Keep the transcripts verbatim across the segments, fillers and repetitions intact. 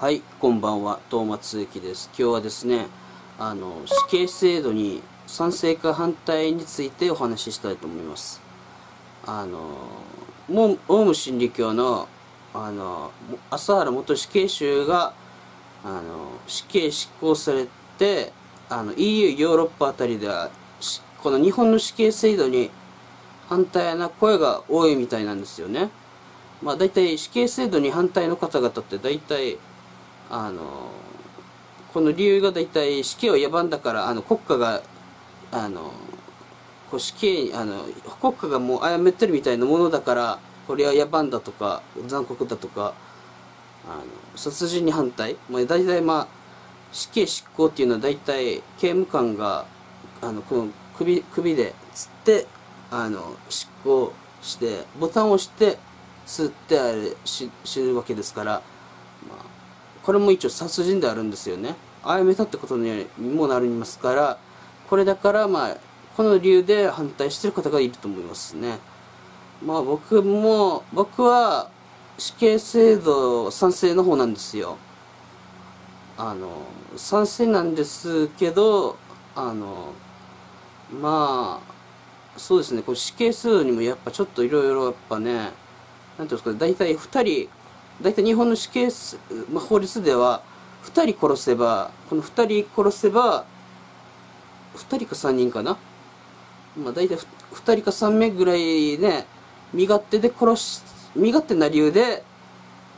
はい、こんばんは、東松駅です。今日はですね、あの死刑制度に賛成か反対についてお話ししたいと思います。あのもうオウム真理教のあの麻原元死刑囚があの死刑執行されて、あの イーユー ヨーロッパあたりではこの日本の死刑制度に反対な声が多いみたいなんですよね。まあ、大体死刑制度に反対の方々って大体あのこの理由が大体死刑を野蛮だから、あの国家があのこう死刑あの国家がもう殺めてるみたいなものだから、これは野蛮だとか残酷だとか、あの殺人に反対、まあ、大体、まあ、死刑執行っていうのは大体刑務官があのこの 首, 首でつってあの執行してボタンを押して吸ってあれし死ぬわけですから、まあ、これも一応殺人であるんですよね。殺めたってことにもなりますから、これだから、まあ、この理由で反対してる方がいると思いますね。まあ、僕も僕は死刑制度賛成の方なんですよ。あの賛成なんですけど、あのまあそうですね、こう死刑制度にもやっぱちょっといろいろやっぱね、なんていうんですか、大体ふたり、大体日本の死刑、まあ、法律ではふたり殺せば、このふたり殺せば、ふたりかさんにんかな、まあ、大体ふたりかさん名ぐらいね、身勝手で殺し、身勝手な理由で、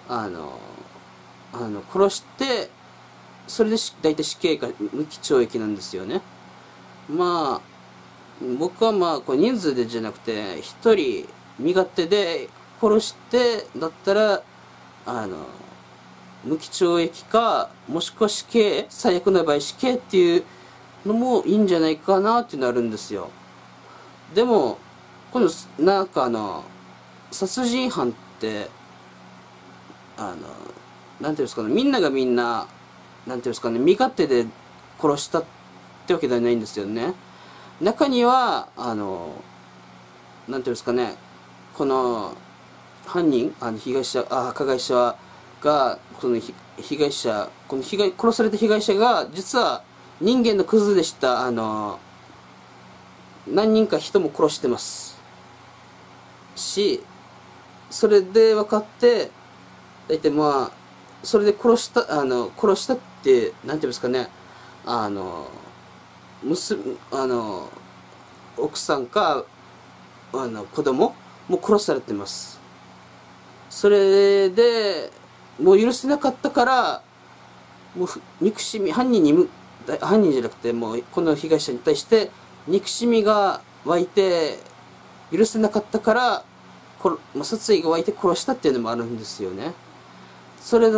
あの、あの殺して、それで大体死刑か無期懲役なんですよね。まあ、僕はまあ、こう人数でじゃなくて、ひとり身勝手で、殺してだったらあの無期懲役か、もしくは死刑、最悪の場合死刑っていうのもいいんじゃないかなってなるんですよ。でもこのなんかあの殺人犯ってあのなんていうんですかね、みんながみんななんていうんですかね、身勝手で殺したってわけではないんですよね。中にはあのなんていうんですかね、この犯人、あの被害者、あ加害者がこの被害者、この被害殺された被害者が実は人間のクズでした。あの何人か人も殺してますし、それで分かって大体まあそれで殺したあの殺したってなんていうんですかね、あの娘あの奥さんかあの子供もう殺されてます。それでもう許せなかったから、もう憎しみ、犯人に犯人じゃなくてもうこの被害者に対して憎しみが湧いて許せなかったから殺意が湧いて殺したっていうのもあるんですよね。それ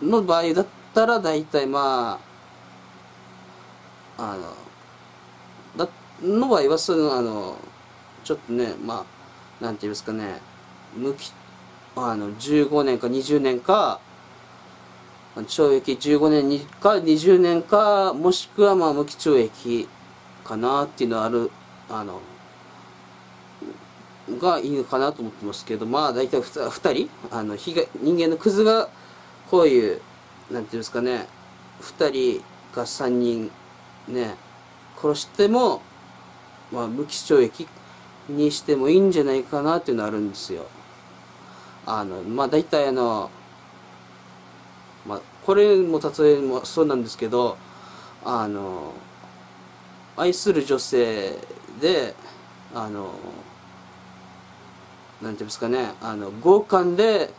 の場合だったら大体まああのだの場合はそのあのちょっとね、まあなんていうんですかね、無期あのじゅうごねんかにじゅうねんか懲役じゅうごねんかにじゅうねんか、もしくはまあ無期懲役かなっていうのはあるあのがいいのかなと思ってますけど、まあ大体ふたりあの被害人間のクズがこういうなんていうんですかね、ふたりかさんにんね殺しても、まあ、無期懲役にしてもいいんじゃないかなっていうのはあるんですよ。あのまあ大体あの、まあ、これも例えもそうなんですけど、あの愛する女性であのなんていうんですかね、あの強姦で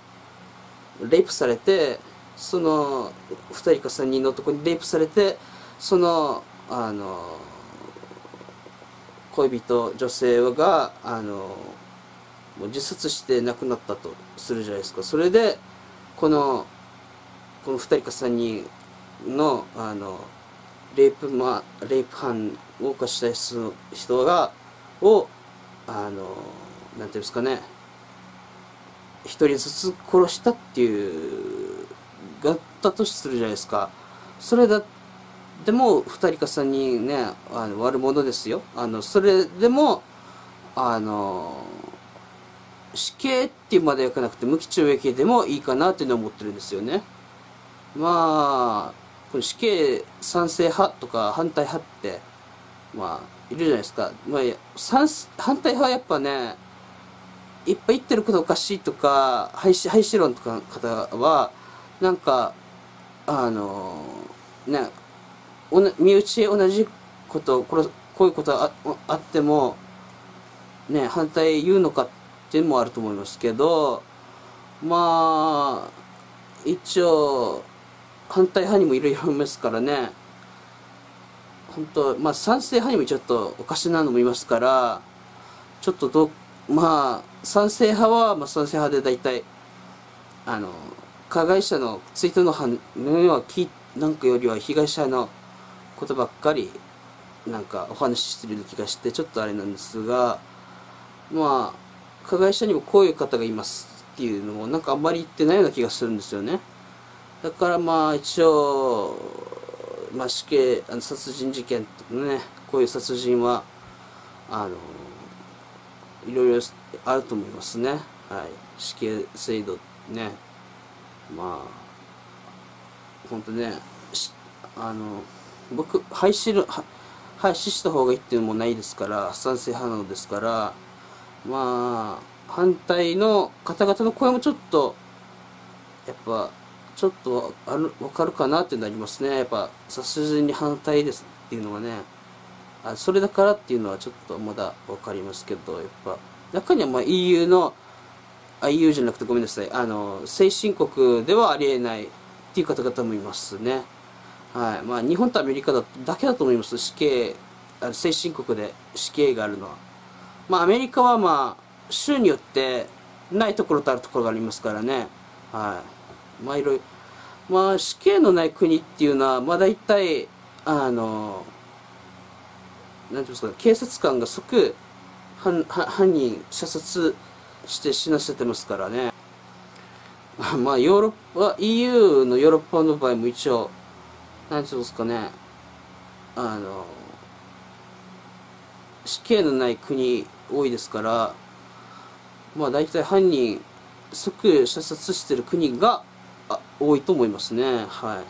レイプされて、そのふたりかさんにんの男にレイプされて、そのあの恋人女性があのもう自殺して亡くなったとするじゃないですか。それでこのこのふたりかさんにんのあのレイプまレイプ犯を犯した人がをあのなんていうんですかね、ひとりずつ殺したっていうがあったとするじゃないですか。それだでもふたりかさんにんね、あの悪者ですよ。あのそれでもあの死刑っていうまでいかなくて無期懲役でもいいかなっていうのは思ってるんですよね。まあこれ死刑賛成派とか反対派ってまあいるじゃないですか。まあ賛反対派はやっぱねいっぱい言ってることおかしいとか廃止廃止論とかの方はなんかあのねおな身内同じことこれこういうことああってもね反対言うのかっていうのもあると思いますけど、まあ一応反対派にもいろいろいますからね。本当まあ賛成派にもちょっとおかしなのもいますから、ちょっとどまあ賛成派はまあ賛成派でだいたいあの加害者のツイートの反応はきなんかよりは被害者のことばっかりなんかお話ししてるような気がしてちょっとあれなんですが、まあ加害者にもこういう方がいます。っていうのもなんかあんまり言ってないような気がするんですよね。だからまあ一応、まあ、死刑あの殺人事件とかねこういう殺人はあのいろいろあると思いますね。はい、死刑制度ねまあ本当ねあの僕廃止の廃止した方がいいっていうのもないですから賛成派なのですからまあ反対の方々の声もちょっとやっぱちょっとある分かるかなってなりますね。やっぱ殺人に反対ですっていうのはねあそれだからっていうのはちょっとまだ分かりますけどやっぱ中にはまあ イーユー のあ イーユー じゃなくてごめんなさいあの先進国ではありえないっていう方々もいますね。はいまあ日本とアメリカだけだと思います。死刑あの先進国で死刑があるのはまあアメリカはまあ州によってないところとあるところがありますからね。はい。まあいろいろ、まあ死刑のない国っていうのは、まあ大体、あの、なんていうんですか、警察官が即犯、犯人射殺して死なせてますからね。まあヨーロッパ、イーユー のヨーロッパの場合も一応、なんていうんですかね、あの、死刑のない国多いですから、まあ大体犯人即射殺してる国が多いと思いますね。は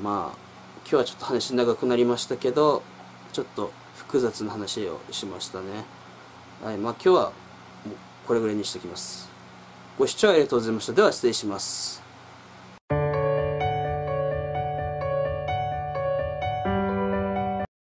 いまあ今日はちょっと話長くなりましたけどちょっと複雑な話をしましたね。はいまあ今日はこれぐらいにしておきます。ご視聴ありがとうございました。では失礼します。